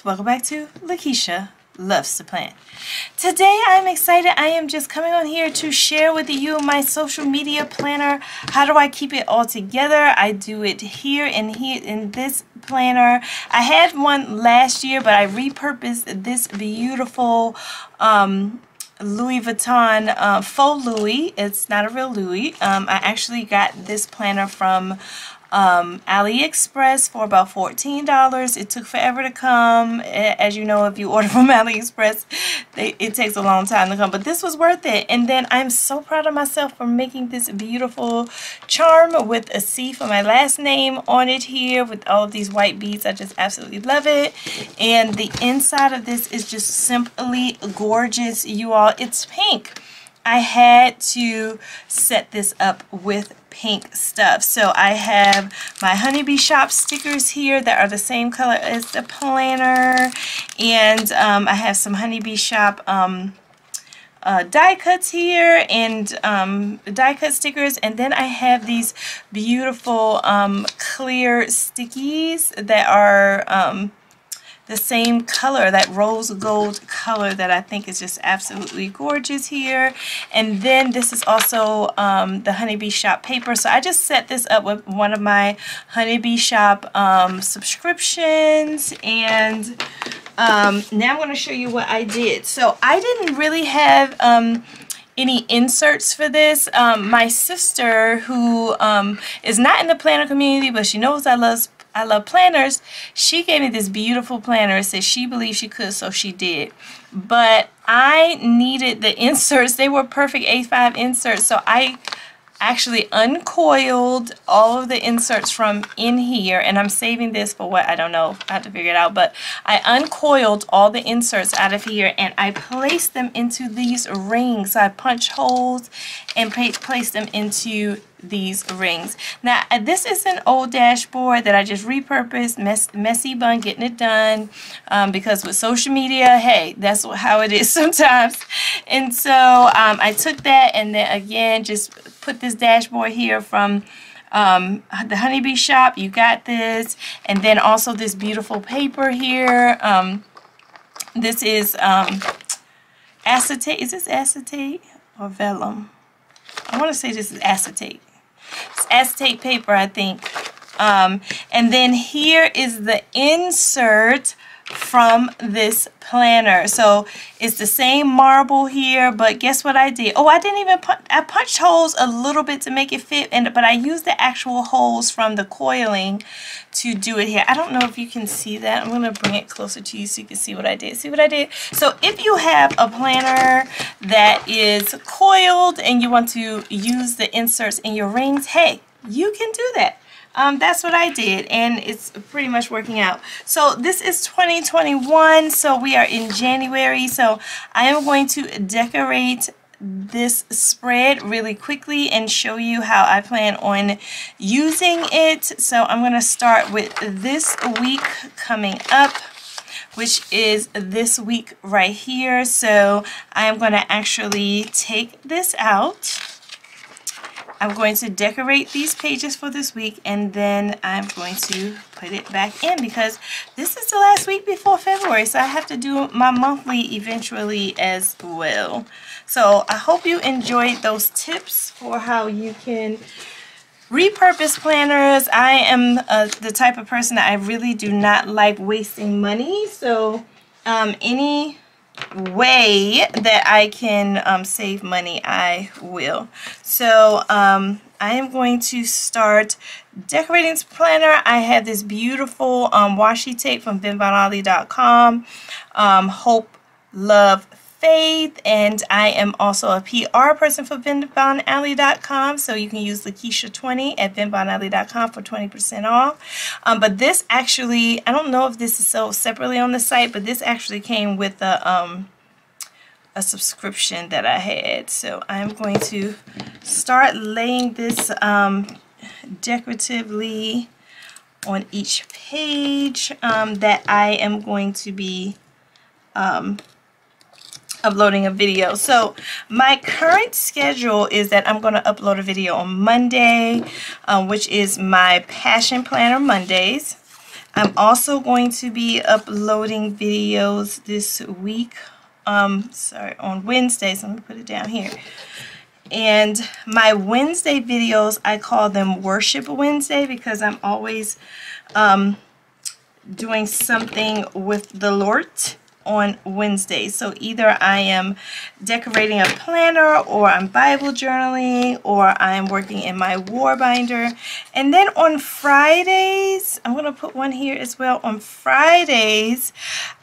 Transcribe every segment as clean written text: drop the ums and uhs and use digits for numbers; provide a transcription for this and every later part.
guys, welcome back to Lakeisha Loves 2 Plan. Today I'm excited. I am just coming on here to share with you my social media planner. How do I keep it all together? I do it here in this planner. I had one last year, but I repurposed this beautiful Louis Vuitton faux Louis. It's not a real Louis. I actually got this planner from AliExpress for about $14. It took forever to come. As you know, if you order from AliExpress, it takes a long time to come, but this was worth it. And then I'm so proud of myself for making this beautiful charm with a C for my last name on it here with all of these white beads. I just absolutely love it. And the inside of this is just simply gorgeous, you all. It's pink. I had to set this up with pink stuff. So I have my Honey Bee Shop stickers here that are the same color as the planner. And I have some Honey Bee Shop die cuts here and die cut stickers. And then I have these beautiful clear stickies that are the same color, that rose gold color that I think is just absolutely gorgeous here. And then this is also the Honey Bee Shop paper. So I just set this up with one of my Honey Bee Shop subscriptions. And now I'm going to show you what I did. So I didn't really have any inserts for this. My sister, who is not in the planner community, but she knows I love planners, she gave me this beautiful planner. It said she believed she could, so she did. But I needed the inserts. They were perfect A5 inserts, so I actually uncoiled all of the inserts from in here, and I'm saving this for what, I don't know, I have to figure it out, but I uncoiled all the inserts out of here and I placed them into these rings. So I punched holes and placed them into these rings. Now this is an old dashboard that I just repurposed, messy bun, getting it done, because with social media, hey, that's how it is sometimes. And so I took that and then again just put this dashboard here from the Honey Bee Shop. You got this. And then also this beautiful paper here. This is acetate. Is this acetate or vellum? I want to say this is acetate. It's acetate paper, I think. And then here is the insert from this planner. So it's the same marble here, but guess what I did? Oh, I didn't even I punched holes a little bit to make it fit, but I used the actual holes from the coiling to do it here. I don't know if you can see that. I'm going to bring it closer to you so you can see what I did. See what I did? So if you have a planner that is coiled and you want to use the inserts in your rings, hey, you can do that. That's what I did, and it's pretty much working out. So this is 2021, so we are in January, so I am going to decorate this spread really quickly and show you how I plan on using it. So I'm going to start with this week coming up, which is this week right here. So I'm going to actually take this out. I'm going to decorate these pages for this week, and then I'm going to put it back in because this is the last week before February, so I have to do my monthly eventually as well. So I hope you enjoyed those tips for how you can repurpose planners. I am the type of person that I really do not like wasting money, so any way that I can save money, I will. So I am going to start decorating this planner. I have this beautiful washi tape from VinBonAlley.com, Hope, Love, Faith, and I am also a PR person for VinBonAlley.com, so you can use Lakeisha20 at VinBonAlley.com for 20% off. But this actually, I don't know if this is sold separately on the site, but this actually came with a subscription that I had. So I'm going to start laying this decoratively on each page that I am going to be uploading a video. So my current schedule is that I'm going to upload a video on Monday, which is my Passion Planner Mondays. I'm also going to be uploading videos this week, on Wednesdays. Let me put it down here. And my Wednesday videos, I call them Worship Wednesday because I'm always doing something with the Lord on Wednesday. So either I am decorating a planner, or I'm Bible journaling, or I'm working in my war binder. And then on Fridays, I'm going to put one here as well. On Fridays,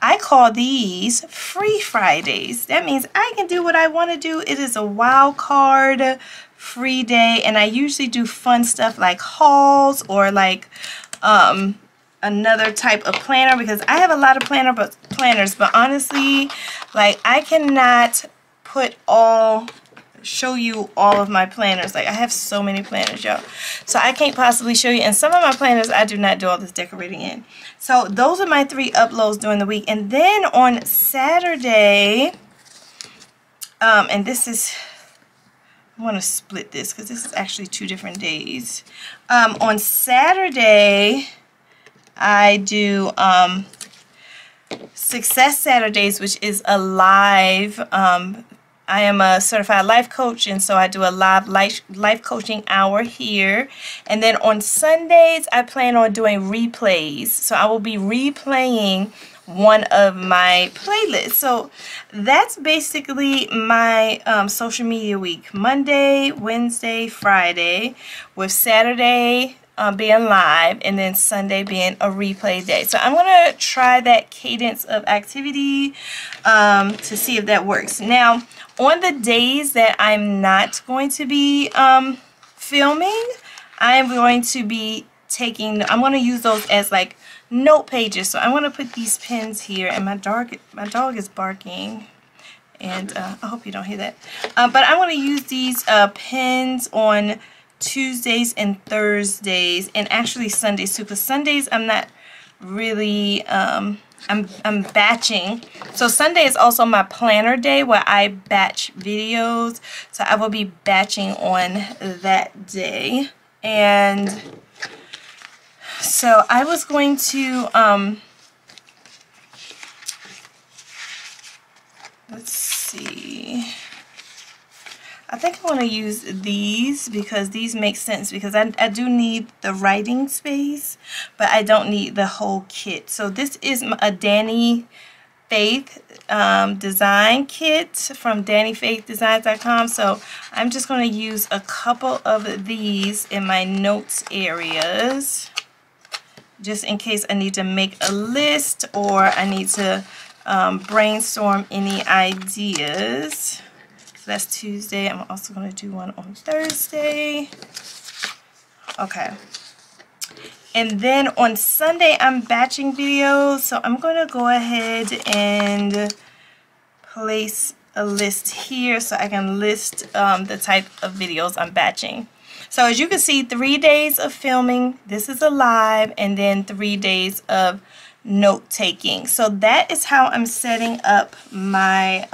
I call these Free Fridays. That means I can do what I want to do. It is a wild card free day, and I usually do fun stuff like hauls or like another type of planner, because I have a lot of planners, but honestly, like, I cannot show you all of my planners. Like, I have so many planners, y'all, so I can't possibly show you. And some of my planners I do not do all this decorating in. So those are my three uploads during the week. And then on Saturday, and this is, I want to split this because this is actually two different days. On Saturday I do Success Saturdays, which is a live, I am a certified life coach, and so I do a live life coaching hour here. And then on Sundays, I plan on doing replays. So I will be replaying one of my playlists. So that's basically my social media week. Monday, Wednesday, Friday, with Saturday being live, and then Sunday being a replay day. So I'm going to try that cadence of activity to see if that works. Now, on the days that I'm not going to be filming, I'm going to be I'm going to use those as like note pages. So I'm going to put these pins here, and my dog is barking. And I hope you don't hear that. But I'm going to use these pins on Tuesdays and Thursdays, and actually Sundays too, because Sundays I'm not really I'm batching. So Sunday is also my planner day where I batch videos, so I will be batching on that day. And so I was going to let's see, I think I want to use these because these make sense, because I do need the writing space, but I don't need the whole kit. So this is a Danny Faith design kit from dannyfaithdesigns.com. So I'm just going to use a couple of these in my notes areas just in case I need to make a list, or I need to brainstorm any ideas. That's Tuesday. I'm also going to do one on Thursday. Okay. And then on Sunday, I'm batching videos. So I'm going to go ahead and place a list here so I can list the type of videos I'm batching. So as you can see, 3 days of filming. This is a live, and then 3 days of note taking. So that is how I'm setting up my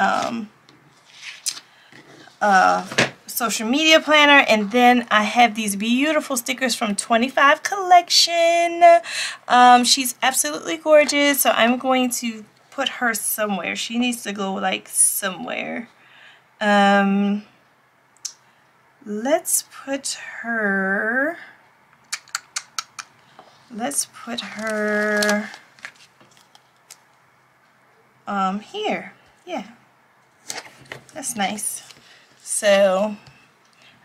social media planner. And then I have these beautiful stickers from 25 collection. She's absolutely gorgeous, so I'm going to put her somewhere. She needs to go like somewhere. Let's put her here. Yeah, that's nice. So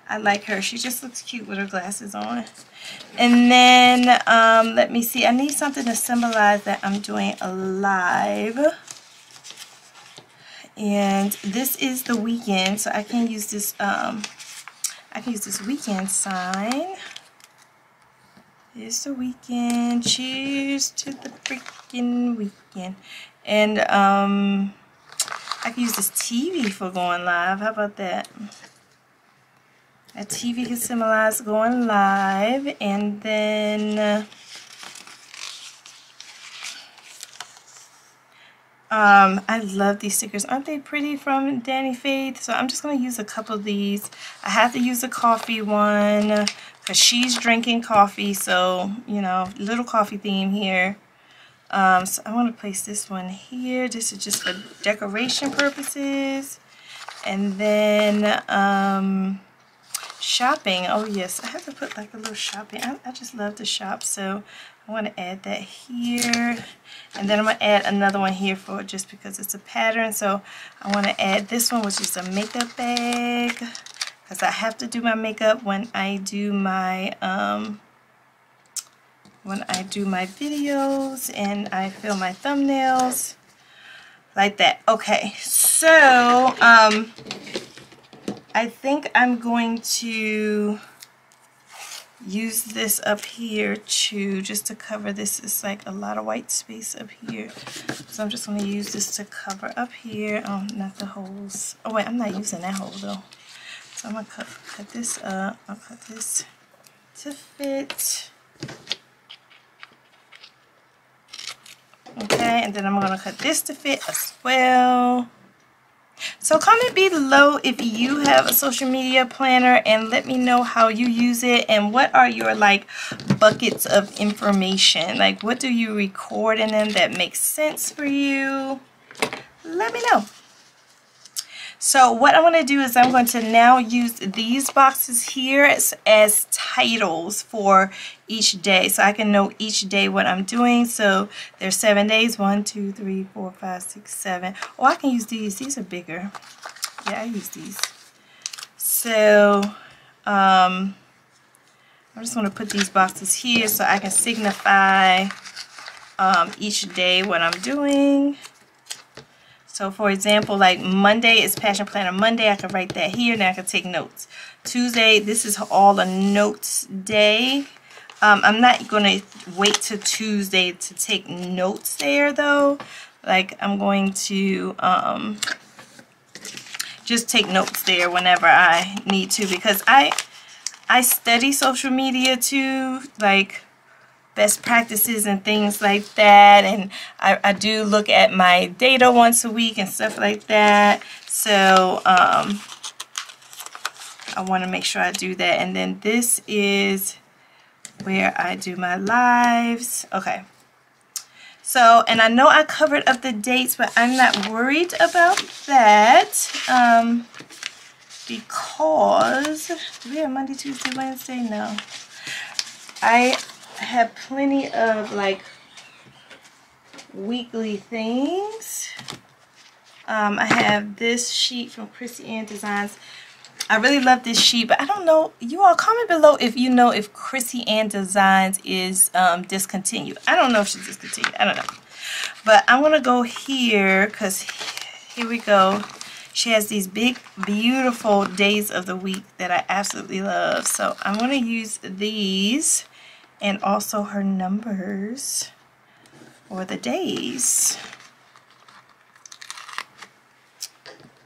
I like her. She just looks cute with her glasses on. And then let me see. I need something to symbolize that I'm doing a live. And this is the weekend, so I can use this. I can use this weekend sign. It's the weekend. Cheers to the freaking weekend. And I can use this TV for going live. How about that? A TV can symbolize going live. And then I love these stickers. Aren't they pretty from Danny Faith? So I'm just going to use a couple of these. I have to use a coffee one because she's drinking coffee. So, you know, little coffee theme here. So I want to place this one here. This is just for decoration purposes. And then shopping. Oh yes, I have to put like a little shopping. I just love to shop, so I want to add that here. And then I'm going to add another one here for just because it's a pattern. So I want to add this one, which is a makeup bag, because I have to do my makeup when I do my videos and I film my thumbnails like that. Okay, so I think I'm going to use this up here to just to cover this. It's like a lot of white space up here, so I'm just going to use this to cover up here. Oh, not the holes. Oh wait, I'm not using that hole though. So I'm gonna cut this up. I'll cut this to fit. Okay, and then I'm gonna cut this to fit as well. So comment below if you have a social media planner and let me know how you use it and what are your like buckets of information. Like what do you record in them that makes sense for you? Let me know. So what I'm going to do is I'm going to now use these boxes here as titles for each day. So I can know each day what I'm doing. So there's 7 days. 1, 2, 3, 4, 5, 6, 7. Oh, I can use these. These are bigger. Yeah, I use these. So I'm just going to put these boxes here so I can signify each day what I'm doing. So for example, like Monday is Passion Planner Monday. I can write that here and I can take notes. Tuesday, this is all a notes day. I'm not going to wait till Tuesday to take notes there though. Like I'm going to just take notes there whenever I need to, because I study social media too, like best practices and things like that, and I do look at my data once a week and stuff like that. So I want to make sure I do that. And then this is where I do my lives. Okay, so, and I know I covered up the dates, but I'm not worried about that because do we have Monday, Tuesday, Wednesday? No, I have plenty of like weekly things. I have this sheet from Chrissy Ann Designs. I really love this sheet, but I don't know. You all comment below if you know if Chrissy Ann Designs is discontinued. I don't know if she's discontinued. I don't know. But I'm going to go here because here we go. She has these big, beautiful days of the week that I absolutely love. So I'm going to use these. And also her numbers for the days.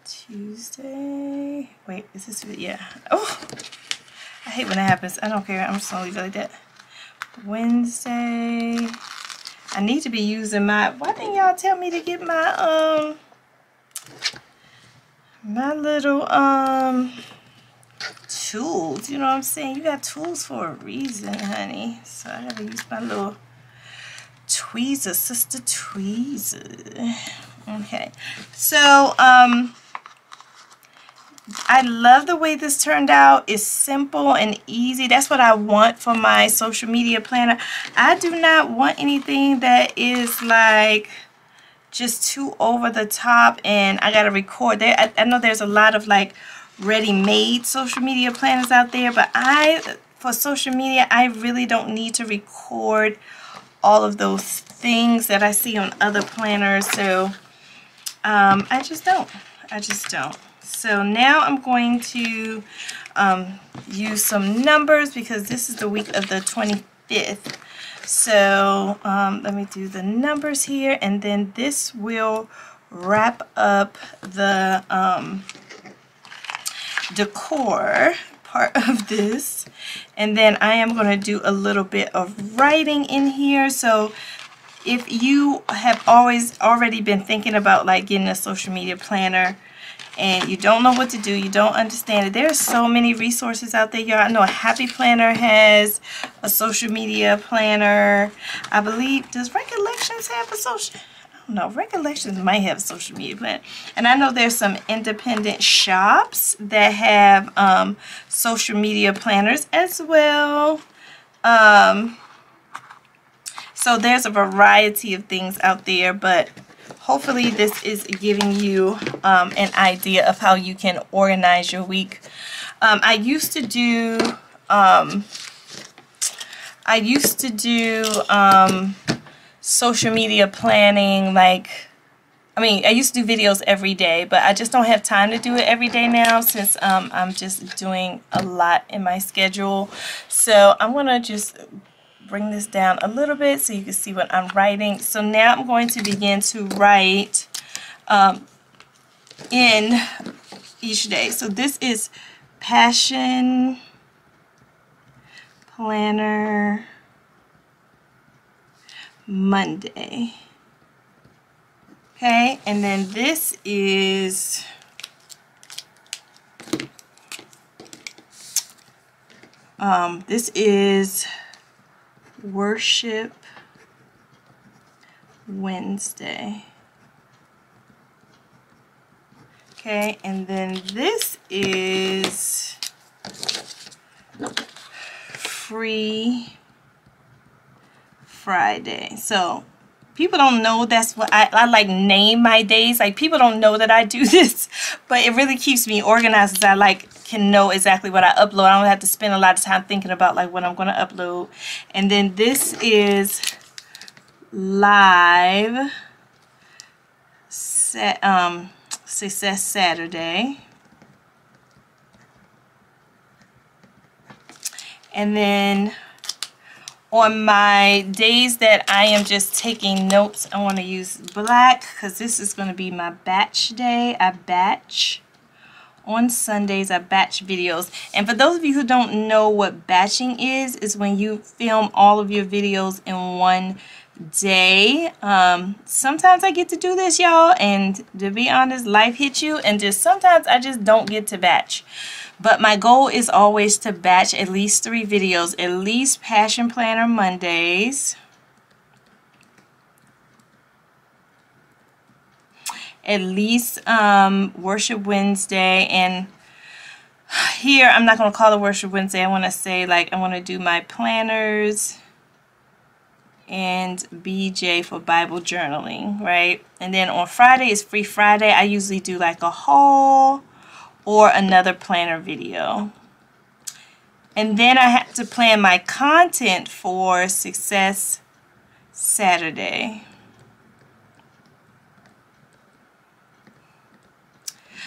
Tuesday. Wait, is this? Yeah. Oh, I hate when that happens. I don't care. I'm just gonna leave it like that. Wednesday. I need to be using my. Why didn't y'all tell me to get my little tools? You know what I'm saying? You got tools for a reason, honey. So I gotta use my little tweezer, sister tweezer. Okay, so I love the way this turned out. It's simple and easy. That's what I want for my social media planner. I do not want anything that is like just too over the top and I gotta record there. I know there's a lot of like ready-made social media planners out there, but for social media, I really don't need to record all of those things that I see on other planners. So I just don't. So now I'm going to use some numbers because this is the week of the 25th. So let me do the numbers here, and then this will wrap up the decor part of this. And then I am going to do a little bit of writing in here. So if you have already been thinking about like getting a social media planner and you don't know what to do, you don't understand it. There are so many resources out there, y'all. I know a Happy Planner has a social media planner. I believe, does Recollections have a social? I don't know. Recollections might have a social media planner. And I know there's some independent shops that have social media planners as well. So there's a variety of things out there, but hopefully this is giving you an idea of how you can organize your week. I used to do social media planning, like, I mean, I used to do videos every day, but I just don't have time to do it every day now since I'm just doing a lot in my schedule. So I'm going to just bring this down a little bit so you can see what I'm writing. So now I'm going to begin to write in each day. So this is Passion Planner Monday. Okay, and then this is Worship Wednesday. Okay, and then this is Free Friday. So people don't know that's what I like name my days. Like, people don't know that I do this, but it really keeps me organized because I can know exactly what I upload. I don't have to spend a lot of time thinking about like what I'm going to upload. And then this is Success Saturday. And then on my days that I am just taking notes, I want to use black because this is going to be my batch day. I batch. On Sundays, I batch videos. And for those of you who don't know what batching is when you film all of your videos in one day. Sometimes I get to do this, y'all. And to be honest, life hits you. And just sometimes I just don't get to batch. But my goal is always to batch at least 3 videos, at least Passion Planner Mondays, at least Worship Wednesday. And here, I'm not going to call it Worship Wednesday. I want to say, like, I want to do my planners and BJ for Bible journaling, right? And then on Friday is Free Friday. I usually do like a haul or another planner video. And then I have to plan my content for Success Saturday.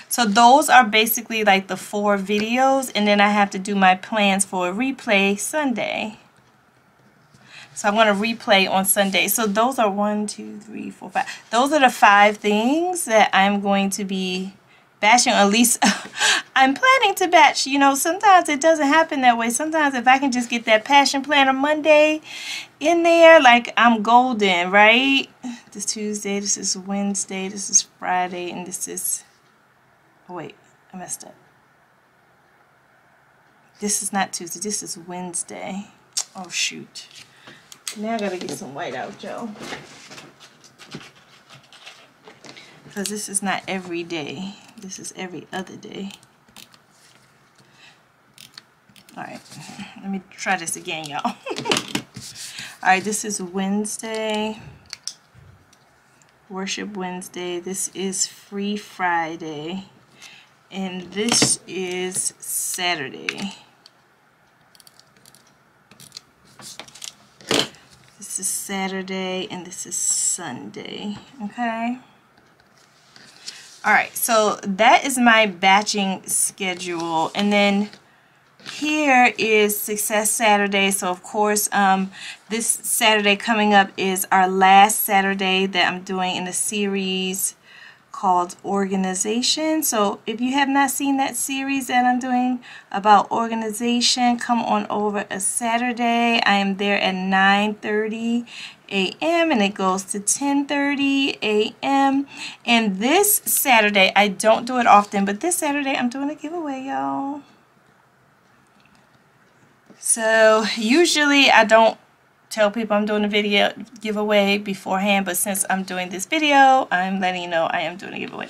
So those are basically like the 4 videos, and then I have to do my plans for a replay Sunday. So I'm going to replay on Sunday. So those are 1, 2, 3, 4, 5. Those are the 5 things that I'm going to be batching, or at least I'm planning to batch. You know, sometimes it doesn't happen that way. Sometimes if I can just get that Passion Planner Monday in there, like, I'm golden, right? This is Tuesday, this is Wednesday, this is Friday, and this is, oh, wait, I messed up. This is not Tuesday, this is Wednesday. Oh, shoot. Now I gotta get some white out, y'all, because this is not every day. This is every other day. Alright, let me try this again, y'all. Alright, this is Wednesday, Worship Wednesday. This is Free Friday. And this is Saturday. This is Saturday, and this is Sunday. Okay? Alright, so that is my batching schedule. And then here is Success Saturday. So of course, this Saturday coming up is our last Saturday that I'm doing in the series called Organization. So if you have not seen that series that I'm doing about organization, come on over a Saturday. I am there at 9:30 a.m. and it goes to 10:30 a.m. And this Saturday, I don't do it often, but this Saturday I'm doing a giveaway, y'all. So usually I don't tell people I'm doing a video giveaway beforehand, but since I'm doing this video, I'm letting you know I am doing a giveaway.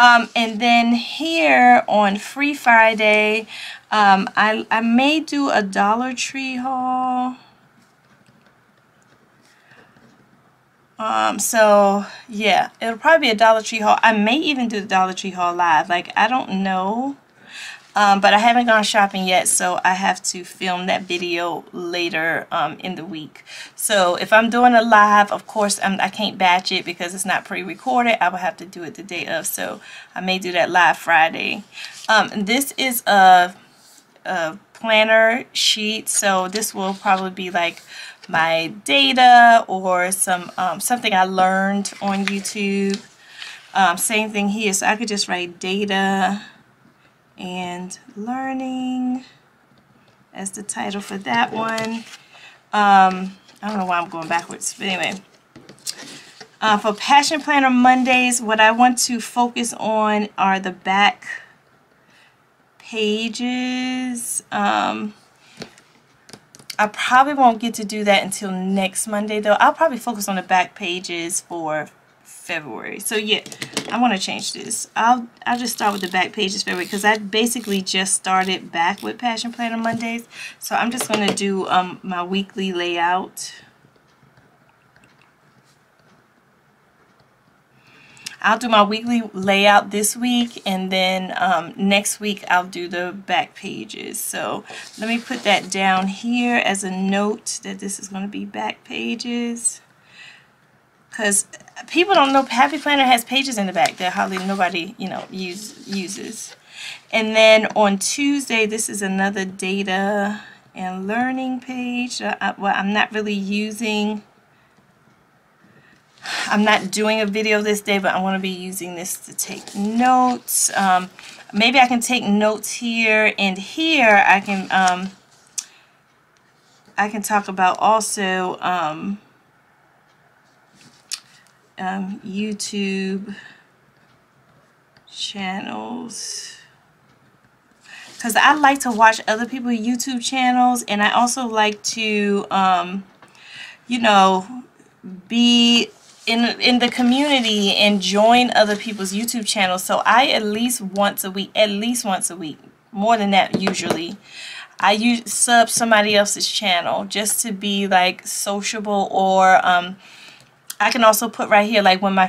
And then here on Free Friday, I may do a Dollar Tree haul. So yeah, it'll probably be a Dollar Tree haul. I may even do the Dollar Tree haul live. Like, I don't know. But I haven't gone shopping yet, so I have to film that video later in the week. So if I'm doing a live, of course, I can't batch it because it's not pre-recorded. I will have to do it the day of, so I may do that live Friday. This is a planner sheet, so this will probably be like my data or some something I learned on YouTube. Same thing here, so I could just write data and learning as the title for that one. I don't know why I'm going backwards, but anyway. For Passion Planner Mondays, what I want to focus on are the back pages. I probably won't get to do that until next Monday, though. I'll probably focus on the back pages for February. So yeah, I want to change this. I'll just start with the back pages February, because I basically just started back with Passion Planner Mondays. So I'm just going to do my weekly layout. I'll do my weekly layout this week, and then next week I'll do the back pages. So let me put that down here as a note that this is going to be back pages, because people don't know Happy Planner has pages in the back that hardly nobody, you know, uses. And then on Tuesday, this is another data and learning page. Well, I'm not really using. I'm not doing a video this day, but I want to be using this to take notes. Maybe I can take notes here, and here I can talk about also. YouTube channels, because I like to watch other people's YouTube channels, and I also like to you know, be in the community and join other people's YouTube channels. So I at least once a week, more than that usually, I sub somebody else's channel just to be like sociable, or I can also put right here, like when I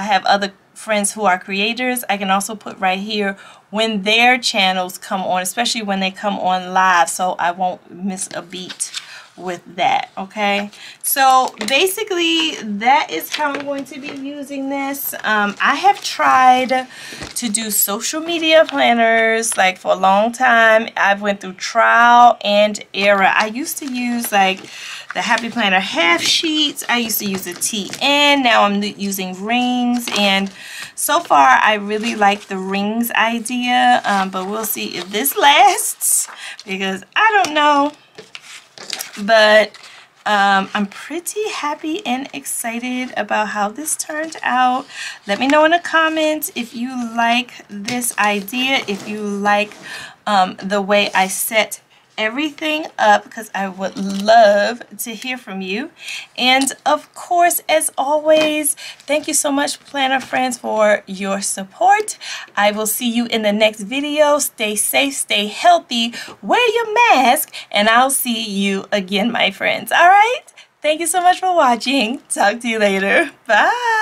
have other friends who are creators, I can also put right here when their channels come on, especially when they come on live, so I won't miss a beat with that, okay? So basically, that is how I'm going to be using this. I have tried to do social media planners like for a long time. I've went through trial and error. I used to use like the Happy Planner half sheets. I used to use the TN. Now I'm using rings, and so far I really like the rings idea, but we'll see if this lasts, because I don't know. But I'm pretty happy and excited about how this turned out. Let me know in the comments if you like this idea, if you like the way I set everything up, because I would love to hear from you. And of course, as always, thank you so much, planner friends, for your support. I will see you in the next video. Stay safe, stay healthy, wear your mask, and I'll see you again, my friends. All right, thank you so much for watching. Talk to you later. Bye.